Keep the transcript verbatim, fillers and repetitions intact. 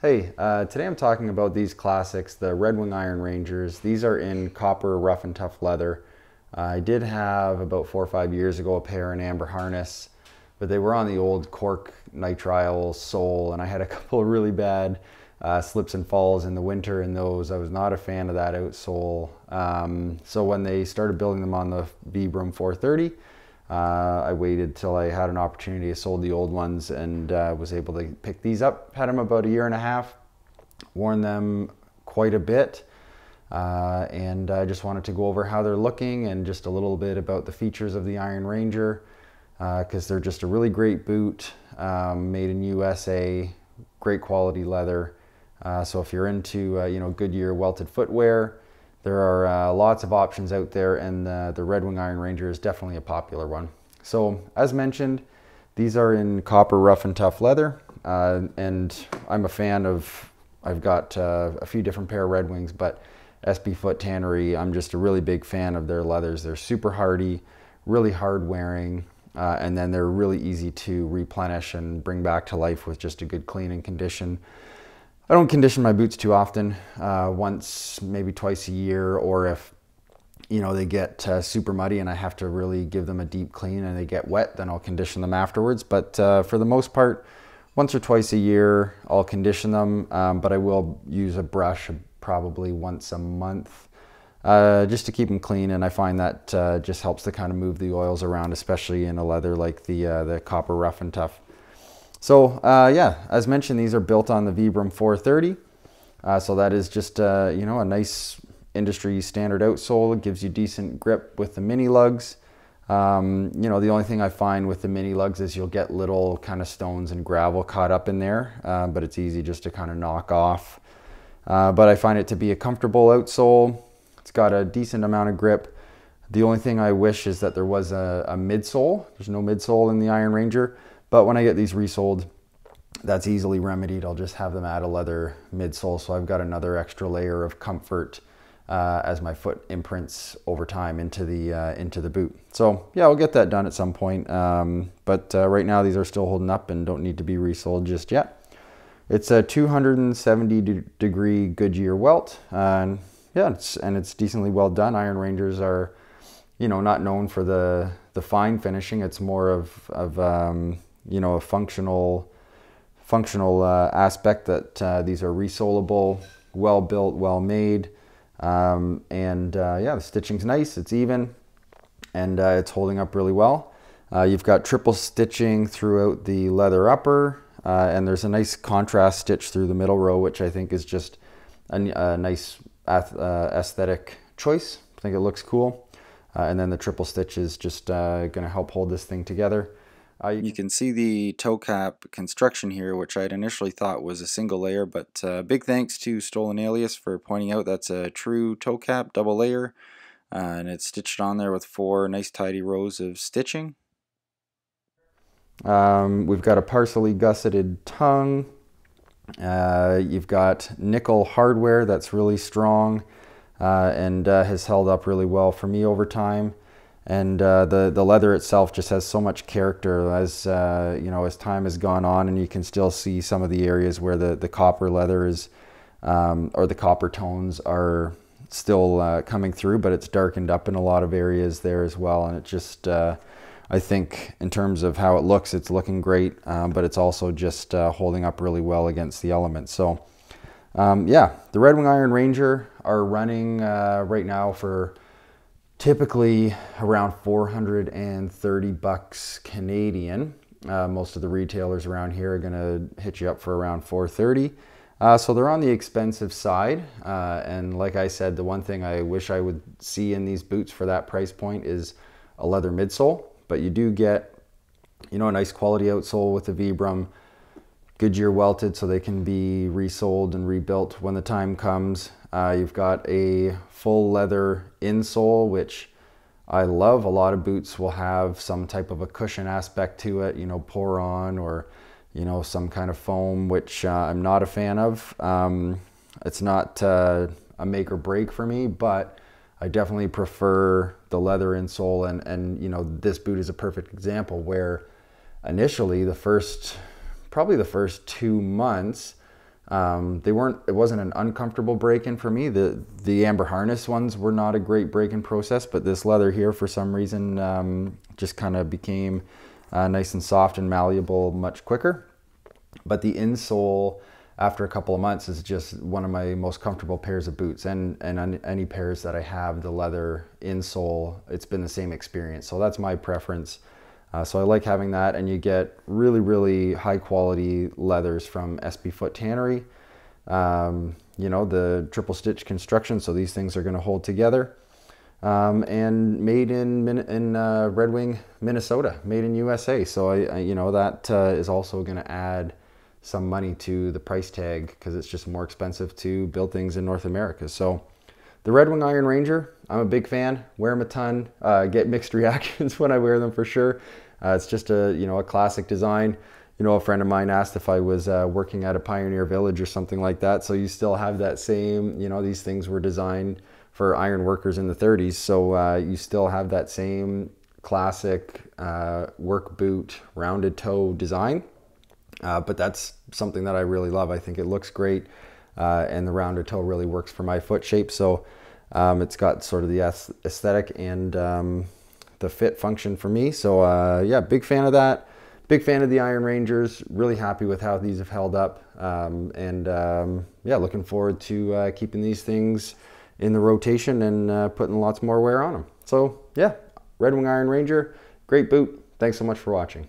Hey, uh, today I'm talking about these classics, the Red Wing Iron Rangers. These are in copper rough and tough leather. Uh, I did have about four or five years ago a pair in amber harness, but they were on the old cork nitrile sole, and I had a couple of really bad uh, slips and falls in the winter in those. I was not a fan of that outsole. Um, so when they started building them on the Vibram four thirty, Uh, I waited till I had an opportunity. I sold the old ones and uh, was able to pick these up. Had them about a year and a half, worn them quite a bit, uh, and I just wanted to go over how they're looking and just a little bit about the features of the Iron Ranger, because uh, they're just a really great boot, um, made in U S A, great quality leather. Uh, so if you're into uh, you know, Goodyear welted footwear, there are uh, lots of options out there, and uh, the Red Wing Iron Ranger is definitely a popular one. So as mentioned, these are in copper rough and tough leather, uh, and I'm a fan of, I've got uh, a few different pair of Red Wings, but S B Foot Tannery, I'm just a really big fan of their leathers. They're super hardy, really hard wearing, uh, and then they're really easy to replenish and bring back to life with just a good clean and condition. I don't condition my boots too often, uh, once, maybe twice a year, or if, you know, they get uh, super muddy and I have to really give them a deep clean and they get wet, then I'll condition them afterwards. But uh, for the most part, once or twice a year, I'll condition them, um, but I will use a brush probably once a month uh, just to keep them clean. And I find that uh, just helps to kind of move the oils around, especially in a leather like the, uh, the copper rough and tough. So uh, yeah, as mentioned, these are built on the Vibram four thirty. Uh, so that is just uh, you know, a nice industry standard outsole. It gives you decent grip with the mini lugs. Um, you know, the only thing I find with the mini lugs is you'll get little kind of stones and gravel caught up in there, uh, but it's easy just to kind of knock off. Uh, but I find it to be a comfortable outsole. It's got a decent amount of grip. The only thing I wish is that there was a, a midsole. There's no midsole in the Iron Ranger. But when I get these resold, that's easily remedied. I'll just have them add a leather midsole, so I've got another extra layer of comfort uh, as my foot imprints over time into the uh, into the boot. So yeah, I'll get that done at some point. Um, but uh, right now, these are still holding up and don't need to be resold just yet. It's a two hundred seventy degree Goodyear welt, uh, and yeah, it's and it's decently well done. Iron Rangers are, you know, not known for the the fine finishing. It's more of of um, you know, a functional functional uh, aspect that uh, these are resolable, well built, well made, um, and uh, yeah, the stitching's nice, it's even, and uh, it's holding up really well. Uh, you've got triple stitching throughout the leather upper, uh, and there's a nice contrast stitch through the middle row, which I think is just a, a nice ath uh, aesthetic choice. I think it looks cool, uh, and then the triple stitch is just uh, going to help hold this thing together. Uh, you can see the toe cap construction here, which I'd initially thought was a single layer, but uh, big thanks to Stolen Alias for pointing out that's a true toe cap, double layer, uh, and it's stitched on there with four nice tidy rows of stitching. Um, we've got a partially gusseted tongue. Uh, you've got nickel hardware that's really strong, uh, and uh, has held up really well for me over time. And uh, the, the leather itself just has so much character as, uh, you know, as time has gone on, and you can still see some of the areas where the, the copper leather is, um, or the copper tones are still uh, coming through, but it's darkened up in a lot of areas there as well. And it just, uh, I think in terms of how it looks, it's looking great, um, but it's also just uh, holding up really well against the elements. So um, yeah, the Red Wing Iron Ranger are running uh, right now for typically around four hundred thirty bucks Canadian. Uh, most of the retailers around here are gonna hit you up for around four thirty. Uh, so they're on the expensive side. Uh, and like I said, the one thing I wish I would see in these boots for that price point is a leather midsole, but you do get, you know, a nice quality outsole with the Vibram, Goodyear welted, so they can be resold and rebuilt when the time comes. Uh, you've got a full leather insole, which I love. A lot of boots will have some type of a cushion aspect to it, you know, Poron or, you know, some kind of foam, which uh, I'm not a fan of. Um, it's not uh, a make or break for me, but I definitely prefer the leather insole. And, and, you know, this boot is a perfect example where initially the first, probably the first two months, Um, they weren't, it wasn't an uncomfortable break-in for me. The, the amber harness ones were not a great break-in process, but this leather here, for some reason, um, just kind of became uh, nice and soft and malleable much quicker. But the insole, after a couple of months, is just one of my most comfortable pairs of boots. And, and on any pairs that I have, the leather insole, it's been the same experience. So that's my preference. Uh, so I like having that, and you get really, really high quality leathers from S B Foot Tannery. Um, you know, the triple stitch construction, so these things are going to hold together. Um, and made in in uh, Red Wing, Minnesota, made in U S A. So I, I you know, that uh, is also going to add some money to the price tag, because it's just more expensive to build things in North America. So the Red Wing Iron Ranger, I'm a big fan, wear them a ton, uh, get mixed reactions when I wear them for sure. Uh, it's just a, you know, a classic design. You know, a friend of mine asked if I was uh, working at a pioneer village or something like that. So you still have that same, you know, these things were designed for iron workers in the thirties. So uh, you still have that same classic uh, work boot, rounded toe design. Uh, but that's something that I really love. I think it looks great. Uh, and the rounded toe really works for my foot shape. So um, it's got sort of the aesthetic and um, the fit function for me. So uh, yeah, big fan of that. Big fan of the Iron Rangers. Really happy with how these have held up. Um, and um, yeah, looking forward to uh, keeping these things in the rotation and uh, putting lots more wear on them. So yeah, Red Wing Iron Ranger, great boot. Thanks so much for watching.